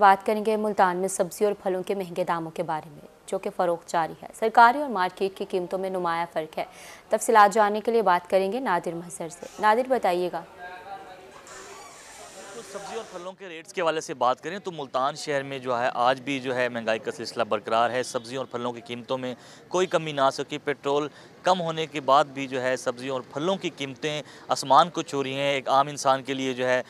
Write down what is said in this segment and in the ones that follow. बात करेंगे मुल्तान में सब्जी और फलों के महंगे दामों के बारे में जो कि फ़रोख्त जारी है। सरकारी और मार्केट की कीमतों में नुमाया फ़र्क है। तफसीलात जानने के लिए बात करेंगे नादिर महसर से। नादिर बताइएगा, सब्जी और फलों के रेट्स के हवाले से बात करें तो मुल्तान शहर में जो है आज भी जो है महंगाई का सिलसिला बरकरार है। सब्ज़ियों और फलों की कीमतों में कोई कमी ना सकी। पेट्रोल कम होने के बाद भी जो है सब्जियों और फलों की कीमतें आसमान को छू रही हैं। एक आम इंसान के लिए जो है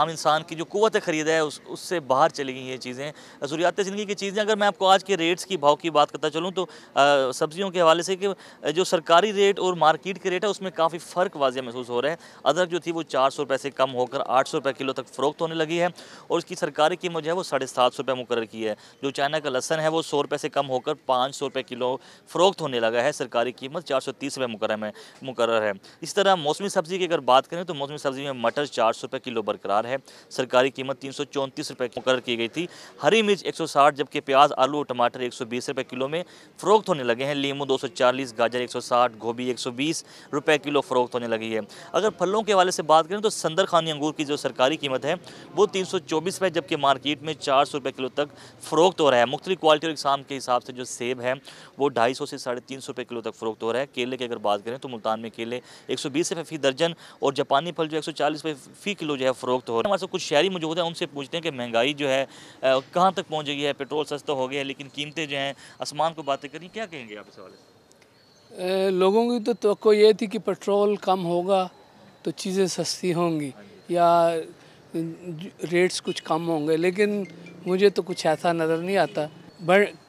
आम इंसान की जो क़ुव्वत ख़रीद है उससे बाहर चली गई ये चीज़ें, ज़रूरियात ज़िंदगी की चीज़ें। अगर मैं आपको आज के रेट्स की भाव की बात करता चलूँ तो सब्ज़ियों के हवाले से कि जो सरकारी रेट और मार्केट के रेट है उसमें काफ़ी फ़र्क वाजिया महसूस हो रहा है। अदरक जो थी वो 400 रुपये से कम होकर 800 रुपये किलो तक फ़रोख्त होने लगी है और उसकी सरकारी कीमत जो है वो 750 रुपये मुकर्रर की है। जो चाइना का लहसन है वो 100 रुपये से कम होकर 500 रुपये किलो फ़रोख्त होने लगा है। सरकारी कीमत 430 रुपये मुकर्रर है। इस तरह मौसमी सब्ज़ी की अगर बात करें तो मौसमी सब्ज़ी में मटर 400 रुपये किलो बरकरार है। सरकारी कीमत 334 रुपये मुकर्रर की गई थी। हरी मिर्च 160 जबकि प्याज, आलू और टमाटर 120 रुपये किलो में फ़रोख्त होने लगे हैं। लीमू 240, गाजर 160, गोभी 120 रुपये किलो फ़रोख्त होने लगी है। अगर फलों के हवाले से बात करें तो संदर खानी अंगूर की जो सरकारी कीमत है वो 324 रुपये जबकि मार्केट में 400 रुपये किलो तक फ़रोख्त हो रहा है। मुख्तलिफ क्वालिटी और इक़साम के हिसाब से जो सेब है वो 250 से 350 रुपये किलो तक फ़रोख्त हो रहा है। केले की अगर बात करें तो मुल्तान में केले 120 रुपये फ़ी दर्जन और जापानी फल जो 140 रुपये फ़ी किलो जो है फ़रोख्त हो रहा है। हमारे साथ कुछ शहरी मौजूद हैं, उनसे पूछते हैं कि महंगाई जो है कहाँ तक पहुँच गई है। पेट्रोल सस्ता हो गया है लेकिन कीमतें जो हैं आसमान को बातें करें, क्या कहेंगे आप इस हवाले से? लोगों की तो तवक्को ये थी कि पेट्रोल कम होगा तो चीज़ें सस्ती होंगी या रेट्स कुछ कम होंगे, लेकिन मुझे तो कुछ ऐसा नज़र नहीं आता।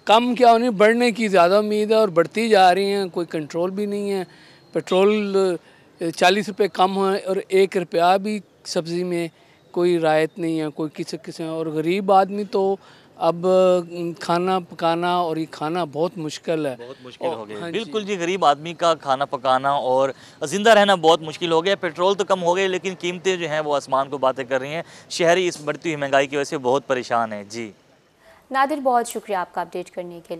कम क्या होनी, बढ़ने की ज़्यादा उम्मीद है और बढ़ती जा रही हैं, कोई कंट्रोल भी नहीं है। पेट्रोल 40 रुपये कम है और 1 रुपया भी सब्ज़ी में कोई रायत नहीं है, कोई किसी किसी। और गरीब आदमी तो अब खाना पकाना और ये खाना बहुत मुश्किल है, बहुत मुश्किल हो गया। हाँ बिल्कुल जी, गरीब आदमी का खाना पकाना और ज़िंदा रहना बहुत मुश्किल हो गया। पेट्रोल तो कम हो गया लेकिन कीमतें जो हैं वो आसमान को बातें कर रही हैं। शहरी इस बढ़ती हुई महंगाई की वजह से बहुत परेशान है। जी नादिर, बहुत शुक्रिया आपका अपडेट करने के लिए।